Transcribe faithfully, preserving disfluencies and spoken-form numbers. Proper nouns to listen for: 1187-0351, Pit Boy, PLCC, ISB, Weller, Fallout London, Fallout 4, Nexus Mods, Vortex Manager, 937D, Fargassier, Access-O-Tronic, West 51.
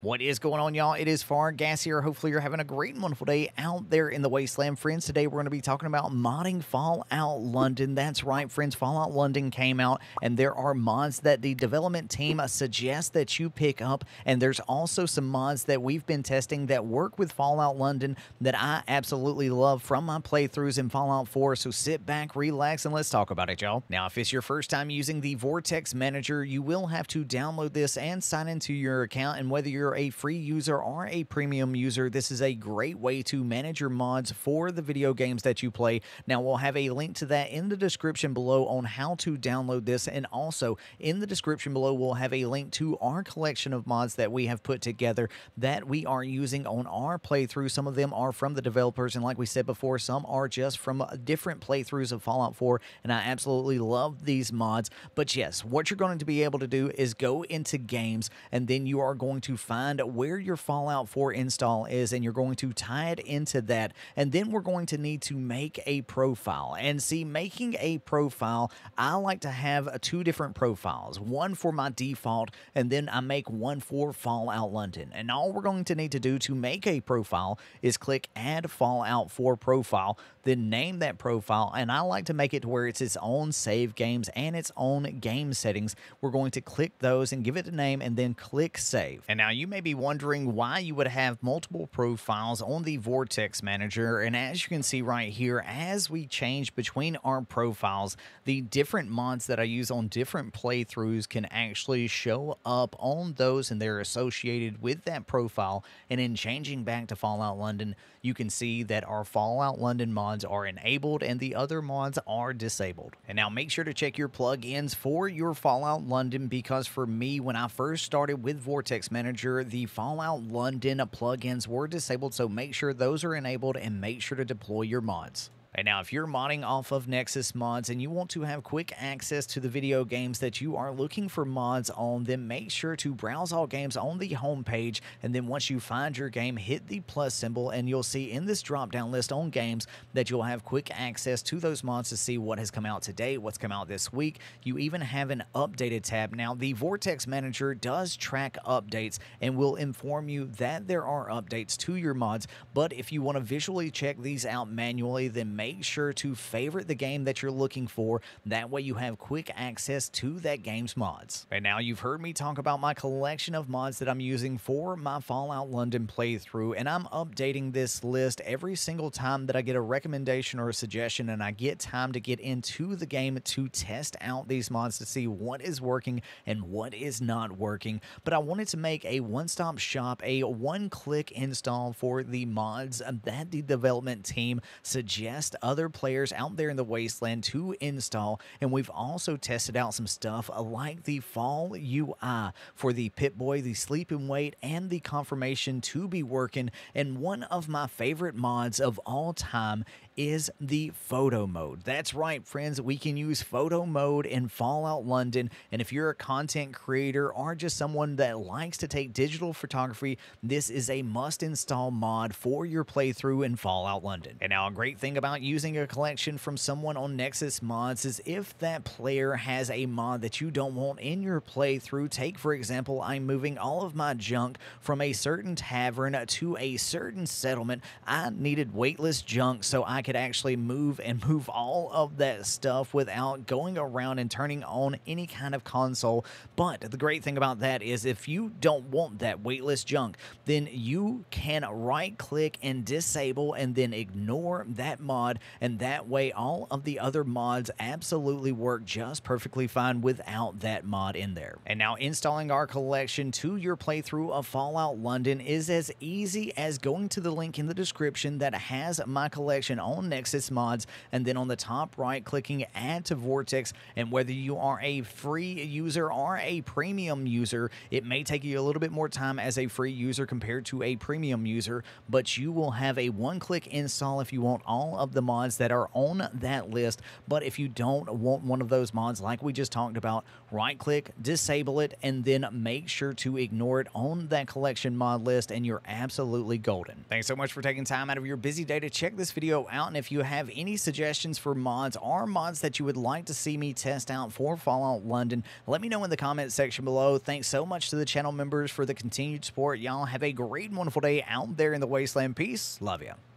What is going on, y'all? It is Fargassier. Hopefully you're having a great and wonderful day out there in the wasteland, friends. Today we're going to be talking about modding Fallout London. That's right, friends. Fallout London came out, and there are mods that the development team suggests that you pick up, and there's also some mods that we've been testing that work with Fallout London that I absolutely love from my playthroughs in Fallout four, so sit back, relax, and let's talk about it, y'all. Now, if it's your first time using the Vortex Manager, you will have to download this and sign into your account, and whether you're a free user or a premium user, this is a great way to manage your mods for the video games that you play. Now, we'll have a link to that in the description below on how to download this, and also in the description below we'll have a link to our collection of mods that we have put together that we are using on our playthrough. Some of them are from the developers, and like we said before, some are just from different playthroughs of Fallout four, and I absolutely love these mods. But yes, what you're going to be able to do is go into games, and then you are going to find where your Fallout four install is, and you're going to tie it into that, and then we're going to need to make a profile. And see, making a profile, I like to have two different profiles, one for my default, and then I make one for Fallout London. And all we're going to need to do to make a profile is click add Fallout four profile, then name that profile, and I like to make it to where it's its own save games and its own game settings. We're going to click those and give it a name, and then click save. And now you may be wondering why you would have multiple profiles on the Vortex Manager, and as you can see right here, as we change between our profiles, the different mods that I use on different playthroughs can actually show up on those, and they're associated with that profile. And in changing back to Fallout London, you can see that our Fallout London mods are enabled and the other mods are disabled. And now make sure to check your plugins for your Fallout London, because for me, when I first started with Vortex Manager, the Fallout London plugins were disabled, so make sure those are enabled and make sure to deploy your mods. And now if you're modding off of Nexus Mods and you want to have quick access to the video games that you are looking for mods on, then make sure to browse all games on the home page, and then once you find your game, hit the plus symbol, and you'll see in this drop down list on games that you'll have quick access to those mods to see what has come out today, what's come out this week. You even have an updated tab. Now the Vortex Manager does track updates and will inform you that there are updates to your mods, but if you want to visually check these out manually, then make sure to favorite the game that you're looking for. That way you have quick access to that game's mods. And now you've heard me talk about my collection of mods that I'm using for my Fallout London playthrough, and I'm updating this list every single time that I get a recommendation or a suggestion and I get time to get into the game to test out these mods to see what is working and what is not working. But I wanted to make a one-stop shop, a one-click install for the mods that the development team suggests other players out there in the wasteland to install. And we've also tested out some stuff like the Fall U I for the Pit Boy, the Sleep and Wait, and the Confirmation to be working. And one of my favorite mods of all time is the photo mode. That's right, friends, we can use photo mode in Fallout London, and if you're a content creator or just someone that likes to take digital photography, this is a must install mod for your playthrough in Fallout London. And now a great thing about using a collection from someone on Nexus Mods is if that player has a mod that you don't want in your playthrough, take for example, I'm moving all of my junk from a certain tavern to a certain settlement. I needed weightless junk so I can could actually move and move all of that stuff without going around and turning on any kind of console. But the great thing about that is if you don't want that weightless junk, then you can right click and disable and then ignore that mod, and that way all of the other mods absolutely work just perfectly fine without that mod in there. And now installing our collection to your playthrough of Fallout London is as easy as going to the link in the description that has my collection on Nexus Mods, and then on the top right clicking add to Vortex. And whether you are a free user or a premium user, it may take you a little bit more time as a free user compared to a premium user, but you will have a one click install if you want all of the mods that are on that list. But if you don't want one of those mods, like we just talked about, right click, disable it, and then make sure to ignore it on that collection mod list, and you're absolutely golden. Thanks so much for taking time out of your busy day to check this video out. And if you have any suggestions for mods or mods that you would like to see me test out for Fallout London, let me know in the comments section below. Thanks so much to the channel members for the continued support. Y'all have a great and wonderful day out there in the wasteland. Peace. Love you.